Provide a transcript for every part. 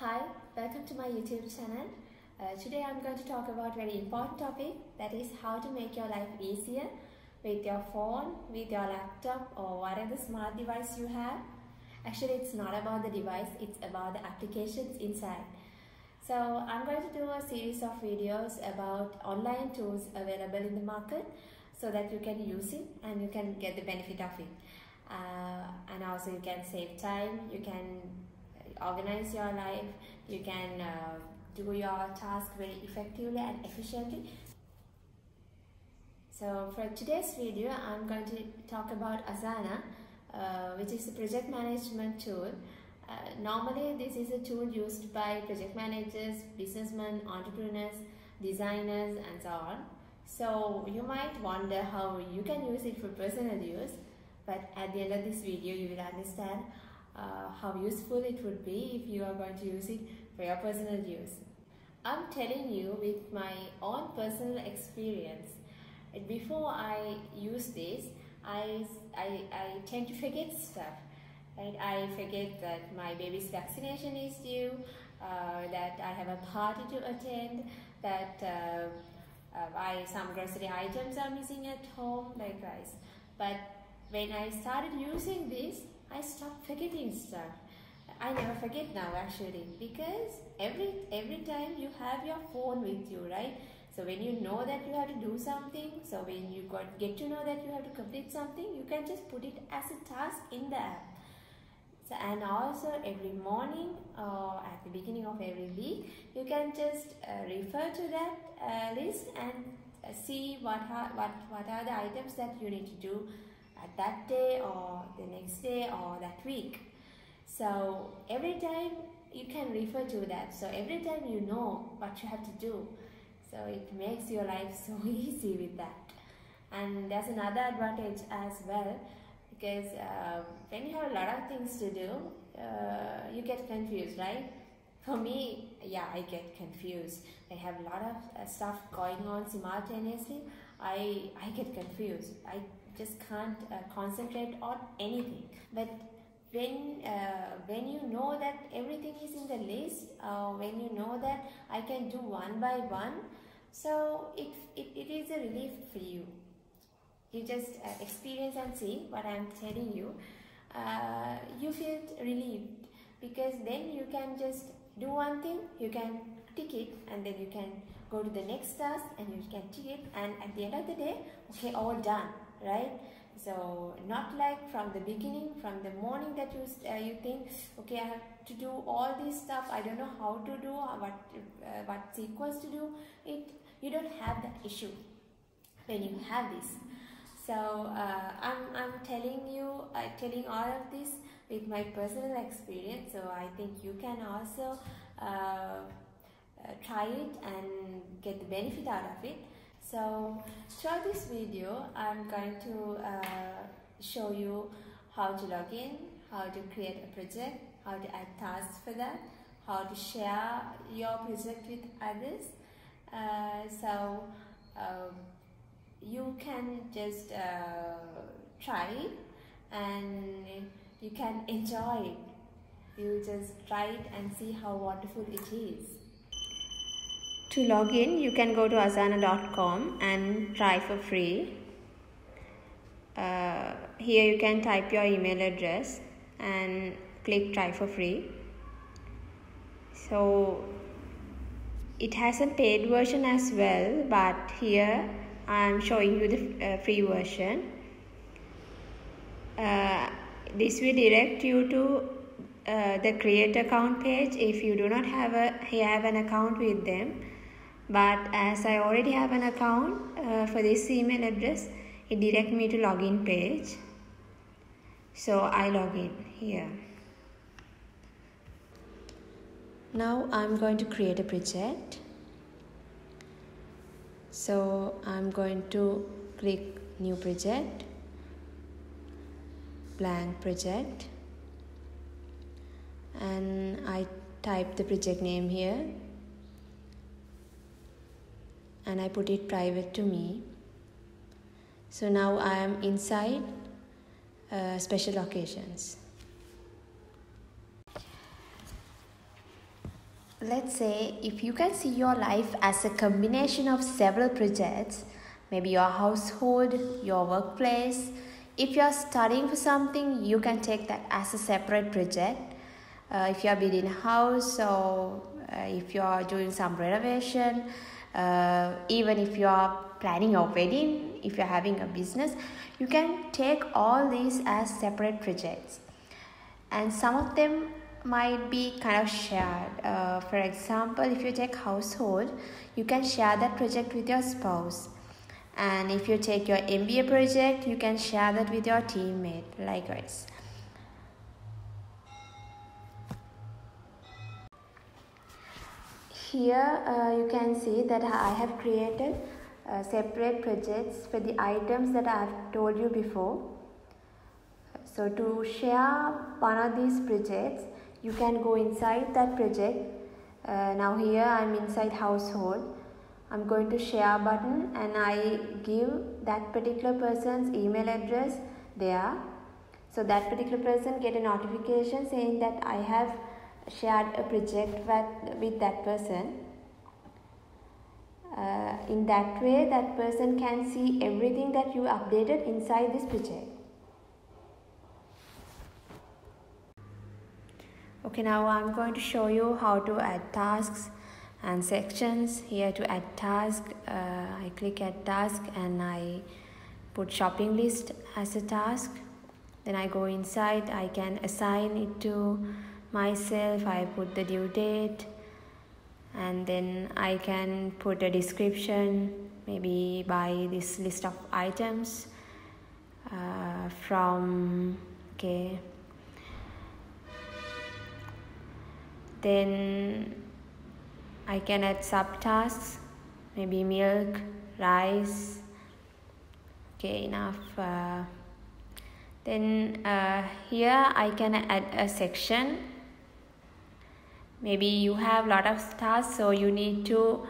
Hi, welcome to my YouTube channel. Today I'm going to talk about a very important topic, that is how to make your life easier with your phone, with your laptop, or whatever smart device you have. Actually, it's not about the device, it's about the applications inside. So I'm going to do a series of videos about online tools available in the market so that you can use it and you can get the benefit of it. And also you can save time, you can organize your life, you can do your task very effectively and efficiently. So for today's video, I'm going to talk about Asana, which is a project management tool. Normally, this is a tool used by project managers, businessmen, entrepreneurs, designers, and so on. So you might wonder how you can use it for personal use, but at the end of this video, you will understand how useful it would be if you are going to use it for your personal use. I'm telling you with my own personal experience. Before I use this, I tend to forget stuff. Right? I forget that my baby's vaccination is due, that I have a party to attend, that some grocery items are missing at home, likewise. But when I started using this, I stopped forgetting stuff. I never forget now, actually, because every time you have your phone with you, right? So when you know that you have to do something, so when you get to know that you have to complete something, you can just put it as a task in the app. So, and also every morning or at the beginning of every week, you can just refer to that list and see what are the items that you need to do at that day or the next day or that week. So every time you can refer to that, so every time you know what you have to do, so it makes your life so easy with that. And there's another advantage as well, because when you have a lot of things to do, you get confused, right? For me, yeah, I get confused. I have a lot of stuff going on simultaneously. I get confused. I just can't concentrate on anything. But when you know that everything is in the list, when you know that I can do one by one, so it is a relief for you. You just experience and see what I'm telling you. You feel relieved, because then you can just do one thing, you can tick it, and then you can go to the next task and you can tick it, and at the end of the day, okay, all done, right? So not like from the beginning, from the morning that you think, okay, I have to do all this stuff, I don't know how to do, what sequence to do it. You don't have that issue when you have this. So I'm telling you, telling all of this with my personal experience. So I think you can also try it and get the benefit out of it. So throughout this video, I'm going to show you how to log in, how to create a project, how to add tasks for that, how to share your project with others. You can just try it and you can enjoy it. You just try it and see how wonderful it is. To log in, you can go to asana.com and try for free. Here you can type your email address and click try for free. So it has a paid version as well, but here I'm showing you the free version. This will direct you to the create account page if you do not have an account with them. But as I already have an account for this email address, it directs me to login page. So I log in here. Now I'm going to create a project. So I'm going to click new project, blank project, and I type the project name here and I put it private to me. So now I am inside special occasions. Let's say if you can see your life as a combination of several projects, maybe your household, your workplace. If you are studying for something, you can take that as a separate project. If you are building a house, or if you are doing some renovation, even if you are planning a wedding, if you are having a business, you can take all these as separate projects. And some of them might be kind of shared. For example, if you take household, you can share that project with your spouse. And if you take your MBA project, you can share that with your teammate, likewise. Here you can see that I have created separate projects for the items that I have told you before. So to share one of these projects, you can go inside that project. Now here I'm inside household. I'm going to share button and I give that particular person's email address there. So that particular person get a notification saying that I have shared a project with that person. In that way, that person can see everything that you updated inside this project. Okay, now I'm going to show you how to add tasks and sections. Here to add task, I click add task and I put shopping list as a task. Then I go inside, I can assign it to myself, I put the due date, and then I can put a description, maybe by this list of items from, okay. Then I can add subtasks, maybe milk, rice, okay, enough. Then here I can add a section. Maybe you have a lot of tasks, so you need to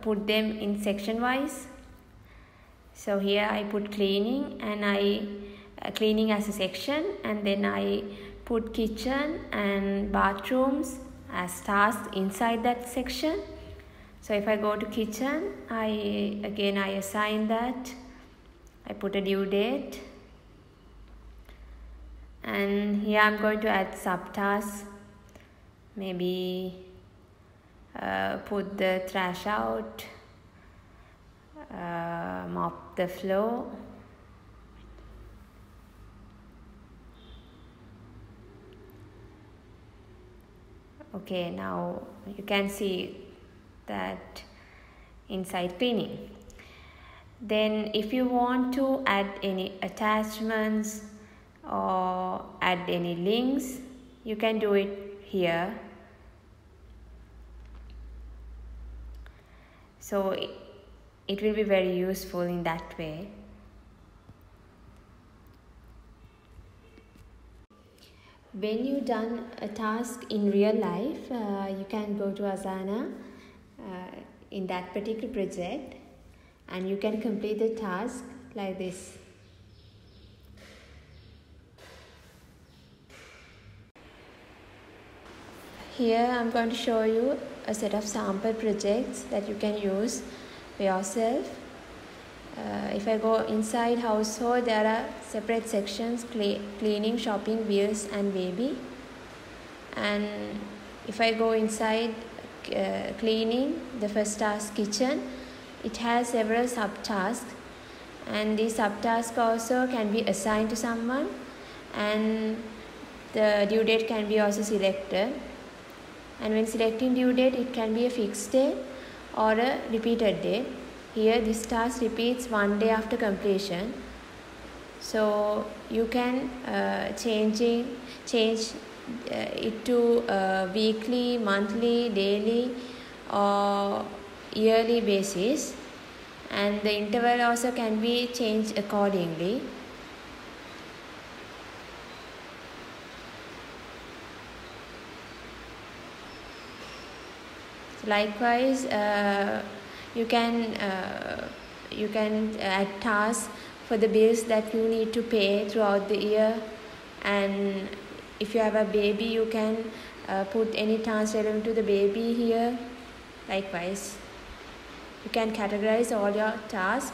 put them in section wise. So here I put cleaning, and I cleaning as a section, and then I put kitchen and bathrooms as tasks inside that section. So if I go to kitchen, I assign that, I put a due date, and here I'm going to add subtasks, maybe put the trash out, mop the floor. Okay, now you can see that inside cleaning. Then if you want to add any attachments or add any links, you can do it here. So it will be very useful in that way. When you done a task in real life, you can go to Asana in that particular project and you can complete the task like this. Here I'm going to show you a set of sample projects that you can use for yourself. If I go inside household, there are separate sections, cleaning, shopping, bills and baby. And if I go inside cleaning, the first task, kitchen, it has several subtasks, and these subtasks also can be assigned to someone, and the due date can be also selected. And when selecting due date, it can be a fixed date or a repeated date. Here this task repeats one day after completion, so you can change it to weekly, monthly, daily or yearly basis, and the interval also can be changed accordingly. Likewise, you can add tasks for the bills that you need to pay throughout the year, and if you have a baby, you can put any tasks relevant to the baby here. Likewise, you can categorize all your tasks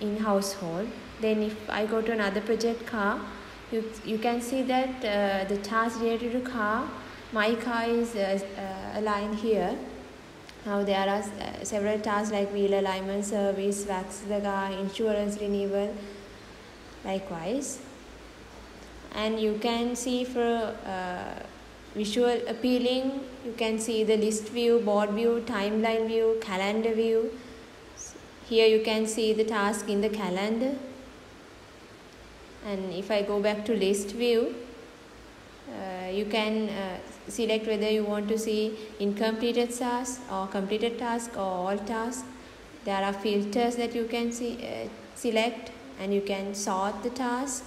in household. Then if I go to another project, car, you can see that the tasks related to car, my car is aligned here. Now there are several tasks like wheel alignment, service, wax the car, insurance renewal, likewise. And you can see for visual appealing, you can see the list view, board view, timeline view, calendar view. Here you can see the task in the calendar. And if I go back to list view, you can select whether you want to see incompleted tasks or completed tasks or all tasks. There are filters that you can see, select, and you can sort the task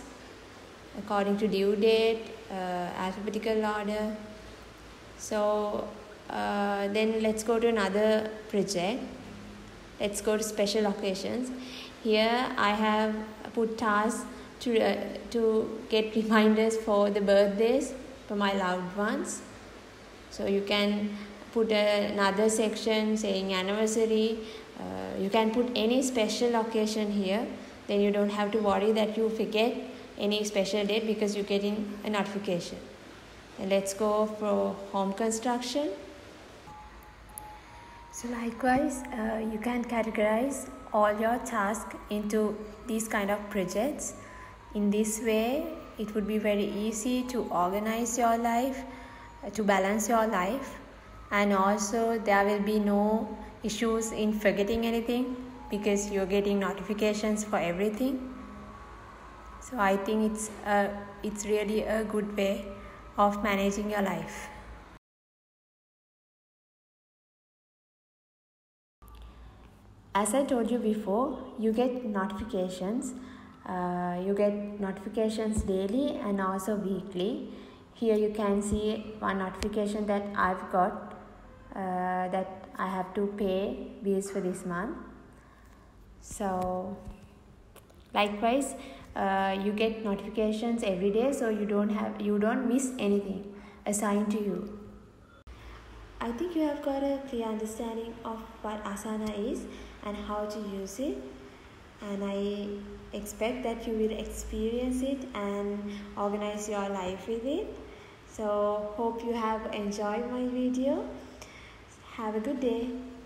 according to due date, alphabetical order. So then let's go to another project. Let's go to special occasions. Here I have put tasks to get reminders for the birthdays for my loved ones. So you can put another section saying anniversary. You can put any special occasion here. Then you don't have to worry that you forget any special date because you're getting a notification. And let's go for home construction. So likewise, you can categorize all your tasks into these kind of projects. In this way, it would be very easy to organize your life, to balance your life. And also there will be no issues in forgetting anything because you're getting notifications for everything. So I think it's really a good way of managing your life. As I told you before, you get notifications. You get notifications daily and also weekly. Here you can see one notification that I've got, that I have to pay bills for this month. So likewise, you get notifications every day, so you don't miss anything assigned to you. I think you have got a clear understanding of what Asana is and how to use it, and I expect that you will experience it and organize your life with it. So hope you have enjoyed my video. Have a good day.